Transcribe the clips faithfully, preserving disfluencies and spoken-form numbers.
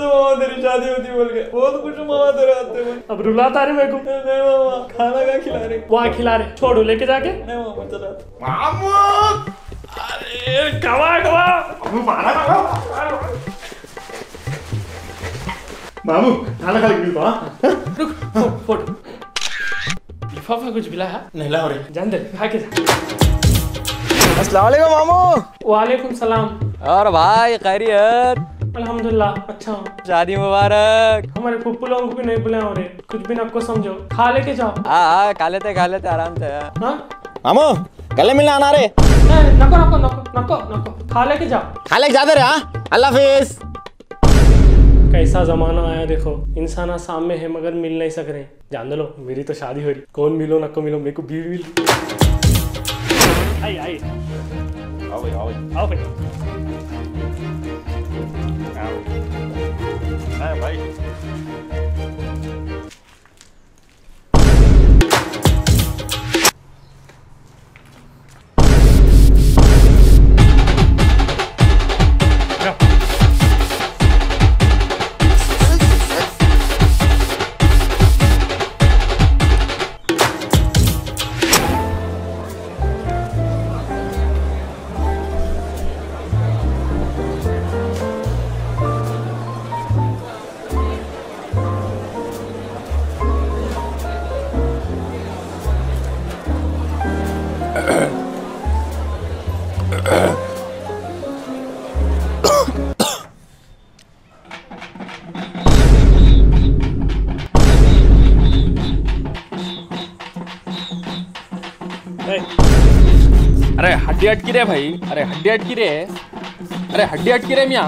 तेरी शादी होती बोल के बहुत कुछ मामा तेरे आते हैं। अब रुलाता रहे मेरे को। नहीं मामा खाना क्या खिला रहे? वहाँ खिला रहे। छोड़ो लेके जाके। नहीं मामा चला। मामू अरे कवा कवा मामू मारा मारा मामू खाना खा के रुक फोड़ लिफाफा कुछ मिला है नहीं लाओ रे जान दे खा के अस्सलाम वालेकुम मामू। वालेकुम सलाम। और भाई खैरियत? अल्हम्दुलिल्लाह अच्छा हूँ। शादी मुबारक। हमारे पप्पू लोगों को भी नहीं बुलाओ रे कुछ भी ना आपको समझो खा लेके जाओ। हाँ हाँ खा लेते खा लेते आराम से। हाँ मामू गले मिलना आना रे। नको नको नको नको नको खा लेके जाओ खा लेके जाते रहे। हाँ अल्लाह हाफिज। कैसा जमाना आया देखो इंसान सामने है मगर मिल नहीं सक रहे। जान लो मेरी तो शादी हो रही कौन मिलो नको मिलो मेरे को बीवी मिल। आई आई आओ भाई आओ आओ भाई आओ भाई अरे हड्डी अटकी रे भाई। अरे हड्डी अटकी रे। अरे हड्डी अटकी रे मियाँ।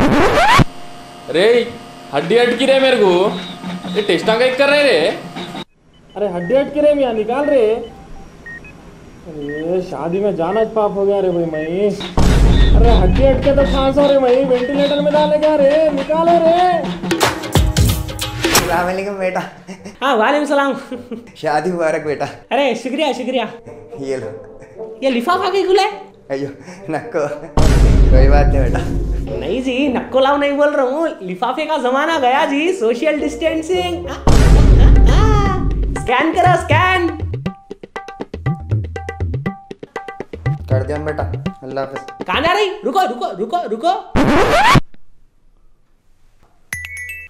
अरे हड्डी अटकी रे मेरे को ये टेस्टा का कर रहे रे। अरे हड्डी अटकी रे मियाँ निकाल रे। अरे शादी में जाना पाप हो गया रे भाई मैं। अरे हड्डी अटके तो फांस हो रे भाई वेंटिलेटर में डाले क्या रे निकालो रे। वालेकुम बेटा। हाँ वालेकुम सलाम। शादी मुबारक बेटा। अरे शुक्रिया शुक्रिया। ये लो ये लिफाफा के खुला है। अयो नको कोई बात नहीं बेटा। नहीं जी नको लाओ नहीं बोल रहा हूँ लिफाफे का जमाना गया जी सोशल डिस्टेंसिंग। आ, आ, आ, आ, स्कैन करो स्कैन कर दिया बेटा। अल्लाह हाफिज। कहाँ जा रही? रुको रुको रुको रुको।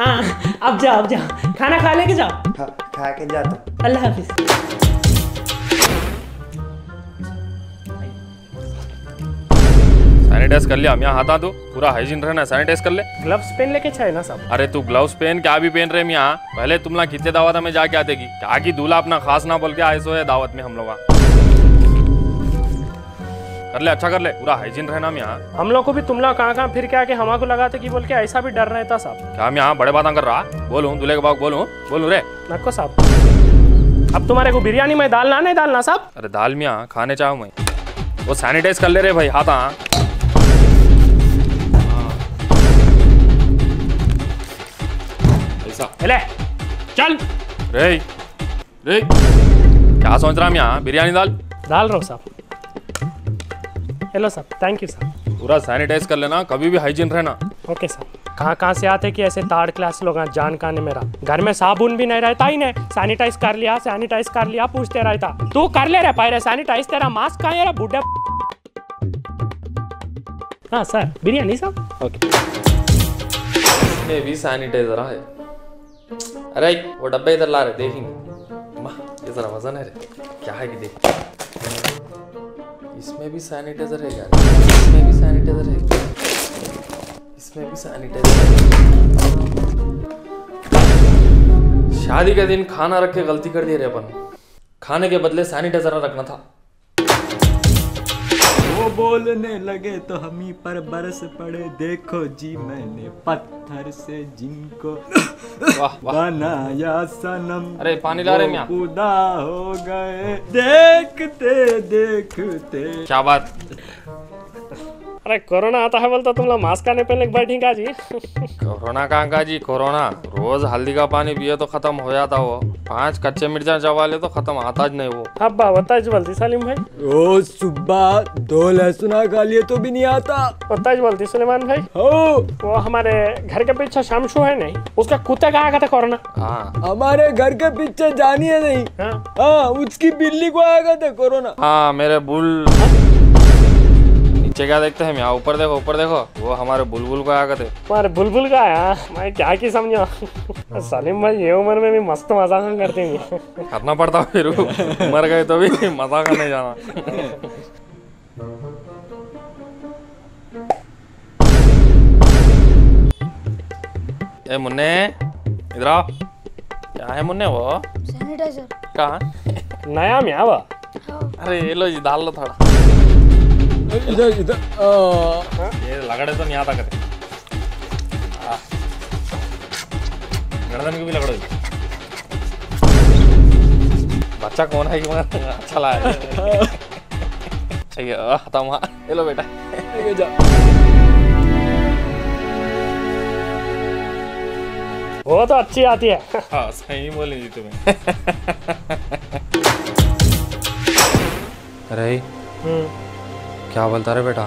हाँ अब जाओ अब जाओ खाना खा लेके जाओ। खा, खा के जाता। अल्लाह हाफिज। सैनिटाइज कर लिया मियाँ हाथा तो पूरा हाइजीन रहना। सैनिटाइज कर ले ग्लव्स पहन लेके चाहे ना सब। अरे तू ग्लव्स पहन क्या भी पहन रहे मियाँ पहले तुम लोग कितने दावत में जाके आते की क्या की दूल्हा अपना खास ना बोल के आए सो है दावत में हम लोग। कर ले अच्छा कर ले पूरा हाइजीन रहना मियाँ। हम लोग को भी तुम लोग कहाँ कहाँ फिर के आके हमारे को लगाते कि बोल के ऐसा भी डर रहता साहब। क्या मियाँ बड़े बात कर रहा बोलूँ दूल्हे के बाप बोलूँ बोलूँ रे नको साहब। अब तुम्हारे को बिरयानी में दाल ना नहीं डालना साहब। अरे दाल मियाँ खाने चाहूँ मैं। वो सैनिटाइज कर ले रे भाई हाथ। हाँ ऐसा चल रे रे क्या सोच रहा मियाँ बिरयानी दाल डाल रहा साहब। Hello sir thank you sir. पूरा सैनिटाइज कर लेना कभी भी हाइजीन रहना। Okay sir. कहाँ कहाँ से आते कि ऐसे थर्ड क्लास लोग जान का नहीं मेरा घर में साबुन भी नहीं रहता ही नहीं। सैनिटाइज कर लिया सैनिटाइज कर लिया पूछते रहता तू कर ले रहा पायरे सैनिटाइज तेरा मास्क कहाँ है रे बूढ़ा। हाँ सर बिरयानी सर। ओके भी सैनिटाइजर है। अरे वो डब्बे इधर ला रहे देखेंगे जरा वजन है रे क्या है कि देख इसमें भी सैनिटाइजर है यार इसमें भी सैनिटाइजर है इसमें भी सैनिटाइजर। शादी के दिन खाना रख के गलती कर दी रे अपन खाने के बदले सैनिटाइजर रखना था। वो बोलने लगे तो हम ही पर बरस पड़े देखो जी मैंने पत्थर से जिनको वाह वाह बनाया सनम। अरे पानी ला रहे खुदा हो गए देखते देखते क्या बात। अरे कोरोना आता है बोलता तुम लोग मास्क का नहीं पहनने के बैठे का जी। कोरोना कहाँ का जी, कोरोना रोज हल्दी का पानी पिए तो खत्म हो जाता वो, पांच कच्चे मिर्चा चबा ले तो खत्म आता ही नहीं वो। अब्बा बताइए बोलती सलीम भाई, रोज सुबह दो लहसुन खा लिए तो भी नहीं आता। बताइए बोलती सुलेमान भाई, हो वो हमारे घर के पीछे शामशु है नहीं, उसका कुत्ता कहाँ आया था कोरोना। हमारे घर के पीछे जानी है नहीं, हाँ उसकी बिल्ली को आया था कोरोना। हाँ मेरे बुल क्या देखते हैं, यहाँ ऊपर देखो ऊपर देखो, वो हमारे बुलबुल को आया थे। हमारे बुलबुल का आया, मैं क्या की समझो सलीम भाई, ये उम्र में भी मस्त मजाक करते हैं, करना पड़ता फिर मर गए तो भी मजाक करने जाना। ए मुन्ने इधर आओ, क्या है मुन्ने वो सैनिटाइजर कहाँ नया में आवा। अरे ये लो जी डाल लो थोड़ा इधर इधर, ये लगड़े तो नहीं आता करते, गर्दन की भी लगड़े। बच्चा कौन है कि मैं अच्छा लाया चाहिए खत्म। हाँ ये लो बेटा जा। वो तो अच्छी आती है। हाँ सही बोली जी तुम्हें। अरे हम्म क्या बोलता रहे बेटा।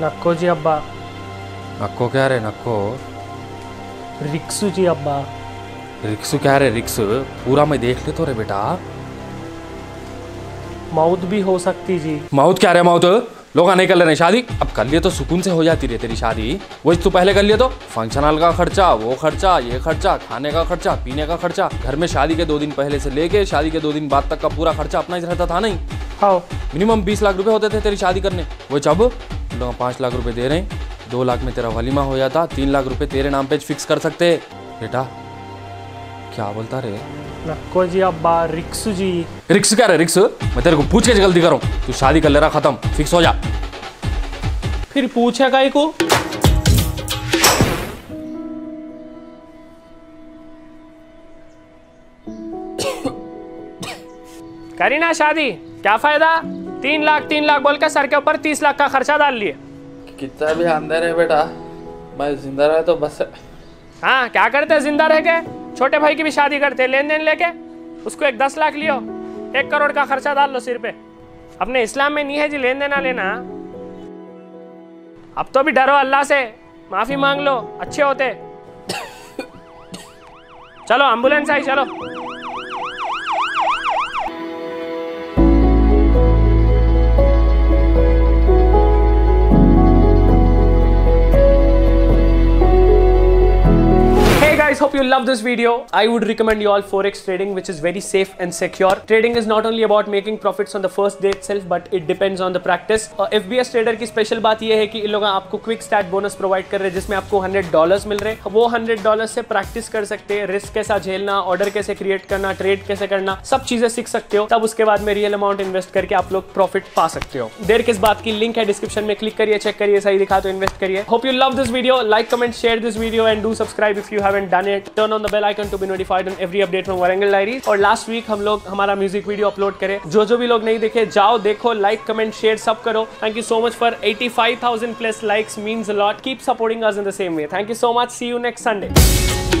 नक्को जी अब्बा। नक्को क्या रे, नक्को रिक्सू जी अब्बा। रिक्सू क्या रे, रिक्सू पूरा मैं देख ले तो रे बेटा। मौत भी हो सकती जी। मौत क्या रे, मौत लोग नहीं कर ले रहे शादी, अब कर लिए तो सुकून से हो जाती रे तेरी शादी, वही तू पहले कर लिए तो फंक्शन हॉल का खर्चा, वो खर्चा, ये खर्चा, खाने का खर्चा, पीने का खर्चा, घर में शादी के दो दिन पहले से लेके शादी के दो दिन बाद तक का पूरा खर्चा अपना ही रहता था नहीं। हाँ मिनिमम बीस लाख रुपए होते थे तेरी शादी करने, वो जब लोग पाँच लाख रुपए दे रहे हैं, दो लाख में तेरा वलीमा हो जाता, तीन लाख रुपए तेरे नाम पे फिक्स कर सकते बेटा। क्या बोलता रे नक्को जी अब्बा, रिक्सू जी। रिक्स क्या रे, रिक्स मैं तेरे को पूछ के जल्दी करूँ, तू शादी कर ले रहा, खत्म फिक्स हो जा, फिर पूछे काई को। करी ना शादी, क्या फायदा, तीन लाख तीन लाख बोल के सर के ऊपर तीस लाख का खर्चा डाल लिए। कितना भी अंदर है बेटा, मैं जिंदा रहा तो बस। हाँ क्या करते जिंदा रह के, छोटे भाई की भी शादी करते लेन देन लेके, उसको एक दस लाख लियो, एक करोड़ का खर्चा डाल लो सिर पे, अपने इस्लाम में नहीं है जी लेन देना लेना। अब तो भी डरो अल्लाह से, माफी मांग लो, अच्छे होते। चलो एम्बुलेंस आई, चलो hope you love this video. I would recommend you all forex trading, which is very safe and secure. Trading is not only about making profits on the first day itself, but it depends on the practice. uh, F B S trader की special बात ये है कि इन लोग आपको quick start bonus provide कर रहे हैं, जिसमें आपको हंड्रेड डॉलर्स मिल रहे हैं। वो हंड्रेड डॉलर से practice कर सकते हैं, risk कैसा झेलना, order कैसे create करना, trade कैसे करना, सब चीजें सीख सकते हो। तब उसके बाद में real amount invest करके आप लोग profit पा सकते हो। देर किस बात की, link है description में, click करिए, check करिए, सही दिखा तो invest करिए। Hope you love this video. Like, comment, share this video and do subscribe if you haven't done it. Turn on the bell icon to be notified on every update from Warangal Diaries. और last week हम लोग हमारा music video upload करे, जो जो भी लोग नहीं देखे जाओ देखो, लाइक कमेंट शेयर सब करो। Thank you so much for eighty five thousand plus likes, means a lot. Keep supporting us in the same way. Thank you so much, see you next Sunday.